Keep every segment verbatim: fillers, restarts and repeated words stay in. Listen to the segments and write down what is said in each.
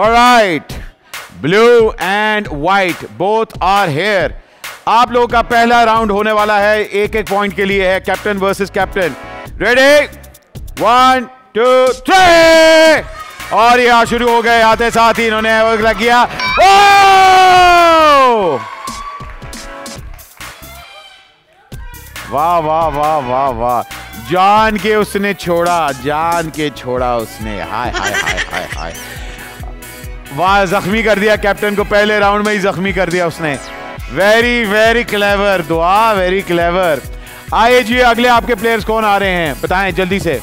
All right, blue and white both are here. आप लोगों का पहला राउंड होने वाला है, एक एक पॉइंट के लिए है, captain versus captain. Ready, one two three. और यह शुरू हो गए, आते साथ ही इन्होंने लग गया. वाह वाह वाह वाह वाह, जान के उसने छोड़ा, जान के छोड़ा उसने. हाय हाय हाय हाय हाय, वाह, जख्मी कर दिया कैप्टन को, पहले राउंड में ही जख्मी कर दिया उसने. Very very clever Dua, very clever. आइए जी, अगले आपके प्लेयर्स कौन आ रहे हैं बताएं जल्दी से.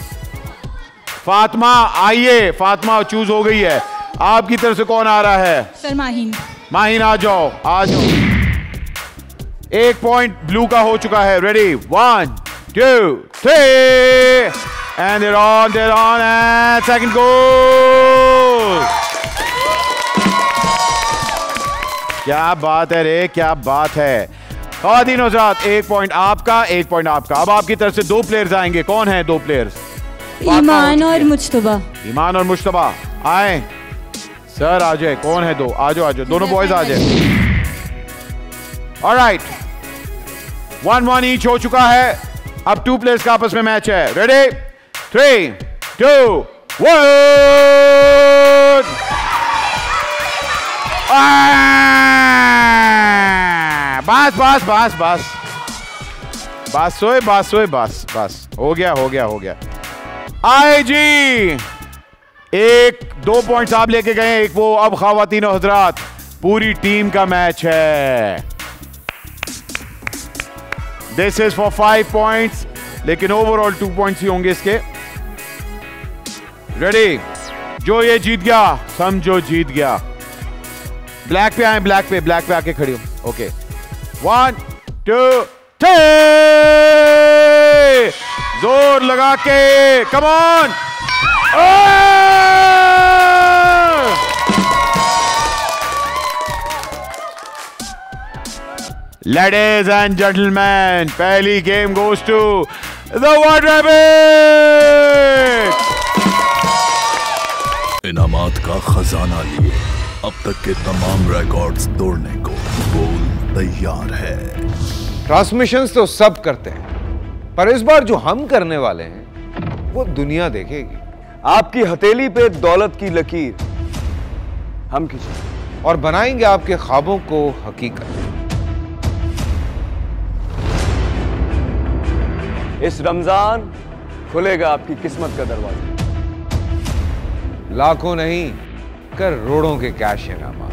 फातिमा, आइए फातिमा चूज हो गई है. आपकी तरफ से कौन आ रहा है सर? माहीन. माहीन आ जाओ, आ जाओ. एक पॉइंट ब्लू का हो चुका है. Ready, one two three and there on, there on and second goal. क्या बात है रे, क्या बात है. खातिन हजरात, एक पॉइंट आपका, एक पॉइंट आपका. अब आपकी तरफ से दो प्लेयर्स आएंगे. कौन है दो प्लेयर्स? ईमान और मुश्तबा. ईमान और मुश्तबा आए सर, आ जाए. कौन है दो? आ जाओ, आ जाओ, दोनों बॉयज आ जाए. ऑलराइट, वन वन ईच हो चुका है. अब टू प्लेयर्स का आपस में मैच है. Ready, three two one. बस बस बस बस बस सोए बस सोए बस बस हो गया हो गया हो गया. आए जी, एक दो पॉइंट्स आप लेके गए, एक वो. अब खातिन और हजरात, पूरी टीम का मैच है. This is for five points, लेकिन ओवरऑल टू पॉइंट्स ही होंगे इसके. रेडी, जो ये जीत गया समझो जीत गया. ब्लैक पे आए, ब्लैक पे, ब्लैक पे आके खड़ी हो. ओके, वन टू थ्री, जोर लगा के, come on. Ladies and gentleman, पहली game goes to the world rabbit. इनामात का खजाना लिए अब तक के तमाम रिकॉर्ड्स तोड़ने को बोल तैयार है. ट्रांसमिशंस तो सब करते हैं, पर इस बार जो हम करने वाले हैं वो दुनिया देखेगी. आपकी हथेली पे दौलत की लकीर हम खींचेंगे और बनाएंगे आपके ख्वाबों को हकीकत. इस रमजान खुलेगा आपकी किस्मत का दरवाजा. लाखों नहीं करोड़ों के कैश इनामात.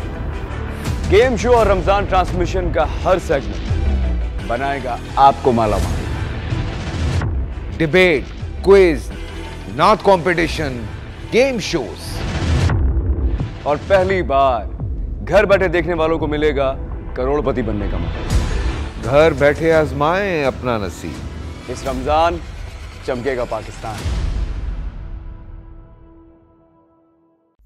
गेम शो और रमजान ट्रांसमिशन का हर सेगमेंट बनाएगा आपको मालामाल. डिबेट, क्विज, नाच कंपटीशन, गेम शोज, और पहली बार घर बैठे देखने वालों को मिलेगा करोड़पति बनने का मौका. घर बैठे आजमाएं अपना नसीब. इस रमजान चमकेगा पाकिस्तान.